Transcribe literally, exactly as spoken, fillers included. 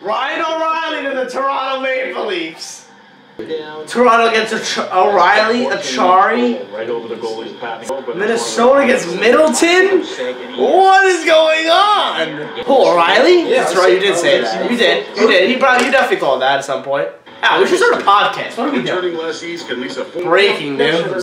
Ryan O'Reilly to the Toronto Maple Leafs. Toronto gets O'Reilly, Achari. Right over the goalie's path. Minnesota gets Middleton. What is going on? Paul O'Reilly? Yeah, that's right. You did say that. You did. You did. He probably. You definitely called that at some point. Ah, we should start a podcast. What are we doing? Breaking news.